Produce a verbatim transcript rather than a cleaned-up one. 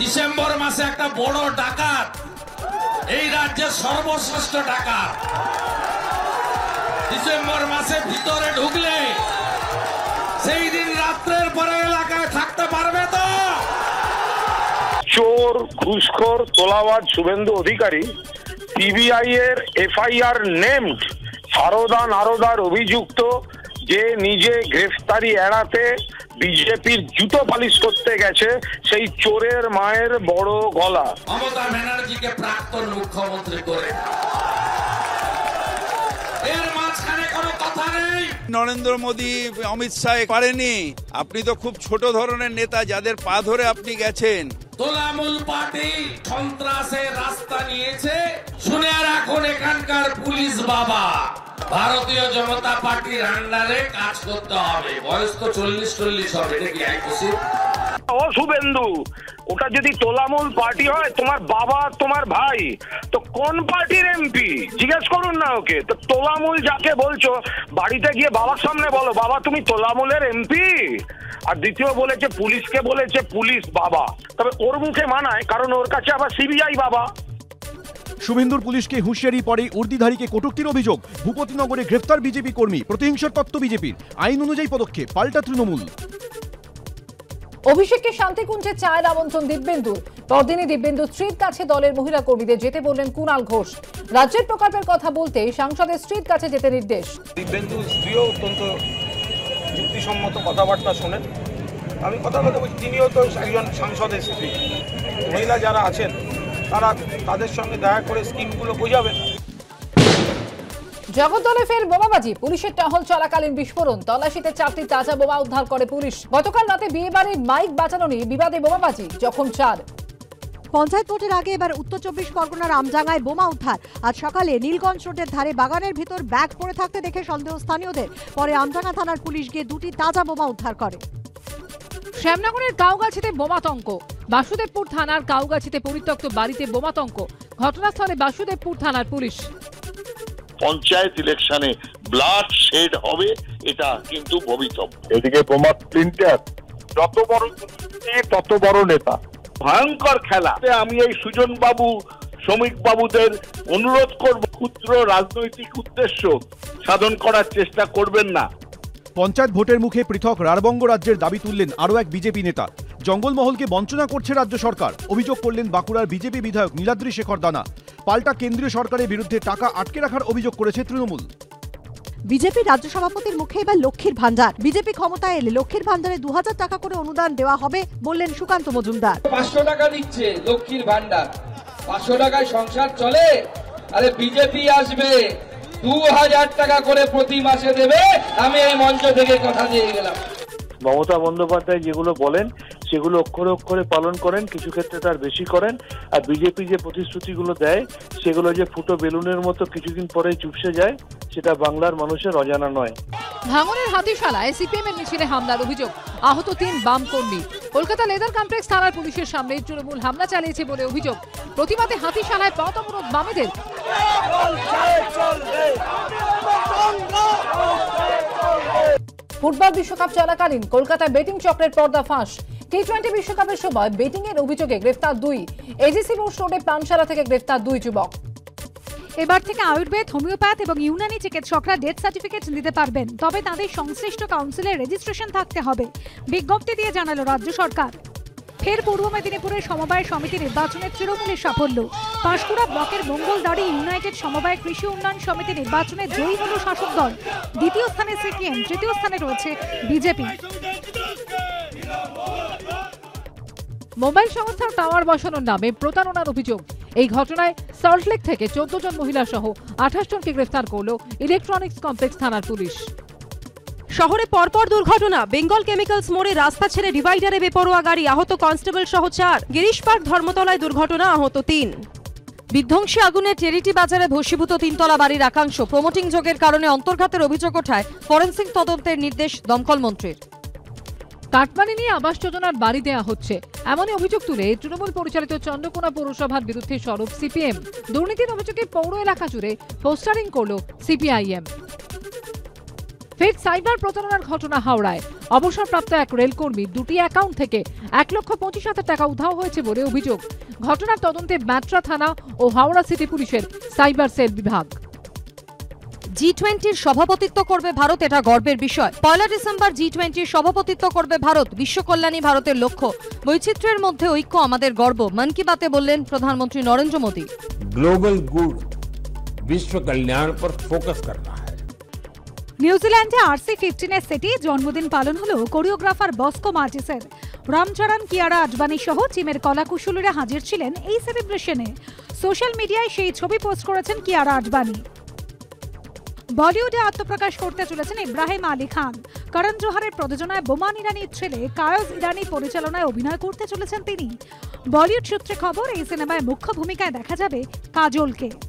December মাসে একটা বড় ডাকাত এই রাজ্যের সর্বশ্রেষ্ঠ ডাকাত ডিসেম্বর মাসে ভিতরে ঢুকলে সেই দিন রাতের পরে এলাকায় থাকতে পারবে তো চোর ঘুষখোর তোলাবাজ শুভেন্দু অধিকারী সিবিআই এর এফআইআর নেমড সারদা নারদার অভিযুক্ত যে নিজে গ্রেফতারি এড়াতে বিজেপির জুতো পালিশ করতে গেছে সেই চোরের মায়ের বড় গলা মমতা ব্যানার্জিকে প্রাক্তন মুখ্যমন্ত্রী করে এর মাঝখানে কোনো কথা নেই নরেন্দ্র মোদি অমিত শাহ পারেনি আপনি তো খুব ছোট ধরনের নেতা যাদের পা ধরে আপনি গেছেন তৃণমূল পার্টি সন্ত্রাসের রাস্তা নিয়েছে শুনে রাখুন এখানকার পুলিশ বাবা भारतीय जनता पार्टी अंडारे काज करते होबे बयस तो चल्लिस चल्लिस होबे एटा कि खुशी ओ शुभेंदु ओटा जदि तोलामूल पार्टी हय तोमार बाबा तोमार भाई तो कोन पार्टीर एमपी जिज्ञेस करुन ना ओके तो तोलामूल जाके बोलछो बाड़ीते गिये बाबार सामने बोलो बाबा तुमी तोलामूलेर एमपी और द्वितीय बोलेछे पुलिशके बोलेछे पुलिस बाबा तबे ओर मुखे मानाय कारण ओर काछे आबार सीबीआई बाबा शुभेंदुर पुलिस के हुशियारी पड़े उर्दीधारी के कटुक्तिर अभियोग भूपतिनगरे ग्रेफ्तार बीजेपी कर्मी प्रतिहिंसार तत्व बीजेपीर आईन अनुयायी पदक्षेप पाल्टा तृणमूल अभिषेक शांतिकुंजे चायर आमंत्रण दिब्बेंदुर परदिनই दिब्बेंदुर स्ट्रीट काछे दलेर महिला कर्मीदेर जेते बोललेन कुणाल घोष राज्येर प्रकल्पेर कथा बोलते सांसदेर स्ट्रीट काछे जेते निर्देश दिब्बेंदुर स्त्रीओ अत्यंत युक्तिसम्मत कथाबार्ता शोनेन आमि कथा बोलते बोलछि तिनिओ तो एकजन सांसदेर स्त्री महिला जारा आछेन जगतदले फेर बोमाबाजी पुलिस टहल चलाकालीन विस्फोरण तलाशीते चारटी ताजा बोमा उद्धार करे पुलिस गतकाल राते बिएबाड़िर माइक बाजानो निये विवादे बोमाबाजी जखम चार पंचायत भोटेर आगे एबार उत्तर चौबीस परगनार आमडांगाय बोमा उद्धार आज सकाले नीलगंज रोडेर धारे बागानेर भीतर बैग पड़े थाकते देखे सन्देह स्थानीयदेर परे आमडांगा थानार पुलिश गिये दुटी ताजा बोमा उद्धार करे श्यामनगरेर गावगाछीते बोमातंक বাসুদেবপুর থানার কাউগাছিতে পরিত্যক্ত বাড়িতে বোমাতঙ্ক ঘটনাস্থলে বাসুদেবপুর থানার পুলিশ পঞ্চায়েত ইলেকশনে ব্লাড শেড হবে এটা কিন্তু ভবিতব্য এদিকে বোমা প্রিন্টার যত বড় তত বড় নেতা ভয়ঙ্কর খেলাতে আমি এই সুজন বাবু শ্রমিক বাবুদের অনুরোধ করব ক্ষুদ্র রাজনৈতিক উদ্দেশ্য সাধন করার চেষ্টা করবেন না पंचायत भोटेर मुखे पृथक रारबंग राज्येर दाबी तुललेन आरो एक बीजेपी नेता जंगलमहल के वंचना करछे राज्य सरकार अभियोग करलेन बाकुड़ार बीजेपी विधायक नीलाद्रि शेखर दाना पाल्टा केंद्रीय सरकारेर बिरुद्धे टाका आटके राखार अभियोग करेछे तृणमूल बीजेपी राज्य सभापतिर मुखे एबार लक्ष्मीर भाण्डार बीजेपी क्षमताय एले लक्ष्मीर भाण्डारे दो हजार टाका करे अनुदान देवा होबे बोललेन सुकान्त मजुमदार पाँच सौ टाका दिच्छे लक्ष्मीर भाण्डार पाँच सौ टाकाय संसार चले अरे बीजेपी आसबे মমতা বন্দ্যোপাধ্যায় যেগুলো বলেন সেগুলো অক্ষরে অক্ষরে পালন করেন কিছু ক্ষেত্রে তার বেশি করেন আর বিজেপি যে প্রতিশ্রুতিগুলো দেয় সেগুলো যে ফুটো বেলুনের মতো কিছুদিন পরে চুপসে যায় সেটা বাংলার মানুষের অজানা নয় ভাঙনের হাতিশালায় সিপিএম এর মিছিলে হামলার অভিযোগ আহত তিন বাম কর্মী কলকাতা লেদার কমপ্লেক্স থানার পুলিশের সামনে তৃণমূল হামলা চালিয়েছে বলে অভিযোগ প্রতিবাদে হাতিশালায় পথ অবরোধ বামেদের ফুটবল বিশ্বকাপ চলাকালীন কলকাতা বেটিং চক্রের পর্দা ফাঁস টি টোয়েন্টি বিশ্বকাপের সময় বেটিং এর অভিযোগে গ্রেফতার দুই এজিসি মোড় রোডে পানশালা থেকে গ্রেফতার দুই যুবক এবার থেকে আয়ুর্বেদ হোমিওপ্যাথ এবং ইউনানি চিকিৎসকরা ডেথ সার্টিফিকেট নিতে পারবেন তবে তাদের সংশ্লিষ্ট কাউন্সিলে রেজিস্ট্রেশন থাকতে হবে বিজ্ঞপ্তি দিয়ে জানালো রাজ্য সরকার ফের পূর্ব মেদিনীপুরের সমবায় সমিতি নির্বাচনে তৃণমূলের সাফল্য পাঁশকুড়া ব্লকের মঙ্গলদাড়ি ইউনাইটেড সমবায় কৃষি উন্নয়ন সমিতি নির্বাচনে জয়ী হল শাসক দল দ্বিতীয় স্থানে সিপিএম তৃতীয় স্থানে রয়েছে বিজেপি মোবাইল সংস্থার টাওয়ার বসানোর নামে প্রতারণার অভিযোগ এই ঘটনায় সল্টলেক থেকে চোদ্দ জন মহিলা সহ আঠাশ জনকে গ্রেফতার করল ইলেকট্রনিক্স কমপ্লেক্স থানার পুলিশ শহরে পরপর দুর্ঘটনা বেঙ্গল কেমিক্যালস মোড়ে রাস্তা ছেড়ে ডিভাইডারে বেপরোয়া গাড়ি আহত কনস্টেবল সহ চার গিরিশ পার্ক ধর্মতলায় দুর্ঘটনা আহত তিন বিধ্বংসী আগুনে টেরিটি বাজারে ভস্মীভূত তিনতলা বাড়ির একাংশ প্রমোটিং যোগের কারণে অন্তর্ঘাতের অভিযোগ ওঠায় ফরেন্সিক তদন্তের নির্দেশ দমকল মন্ত্রীর কাটমানি নিয়ে আবাস যোজনার বাড়ি দেয়া হচ্ছে এমনই অভিযোগ তুলে তৃণমূল পরিচালিত চন্দ্রকোনা পৌরসভার বিরুদ্ধে সরব সিপিএম দুর্নীতির অভিযোগে পৌর এলাকা জুড়ে পোস্টারিং করল সিপিআইএম फिर साइबर प्रतारणार घटना हावड़ाय अवसरप्राप्त एक रेलकर्मी दुटी अ্যাকাউন্ট থেকে एक लक्ष पचिस हजार टाका उधाও হয়েছে বলে অভিযোগ। ঘটনার তদন্তে ব্যাট্রা থানা ও হাওড়া সিটি পুলিশের সাইবার সেল বিভাগ। জি টোয়েন্টি সভাপতিত্ব করবে ভারত, এটা গর্বের বিষয়। পয়লা ডিসেম্বর জি টোয়েন্টি সভাপতিত্ব করবে ভারত, বিশ্বকল্যাণী ভারতের লক্ষ্য। বৈচিত্র্যের মধ্যে ঐক্য আমাদের গর্ব, মন কি বাতে বললেন প্রধানমন্ত্রী নরেন্দ্র মোদী। গ্লোবাল গুড विश्व कल्याण पर फोकस करना है। न्यूजीलैंड आरसी पंद्रह सेटे जन्मदिन पालन हलो कोरियोग्राफर बस्को मार्टिसे। रामचरण कियारा अडवाणी सह टीमेर कलाकुशलीरा हाजिर छिलेन एई सेलिब्रेशने। सोशल मीडियाय सेई छवि पोस्ट करेछेन कियारा अडवाणी। बॉलीवुडे आत्मप्रकाश करते चलेছেন इब्राहिम अली खान। करण जोहर प्रयोजनाय बोमान इरानी छेले काजोल इरानी परिचालनाय अभिनय करते चलेছেন তিনি। बॉलीवुड सूत्रे खबर, एई सिनेमाय मुख्य भूमिकाय देखा जाबे काजोल के।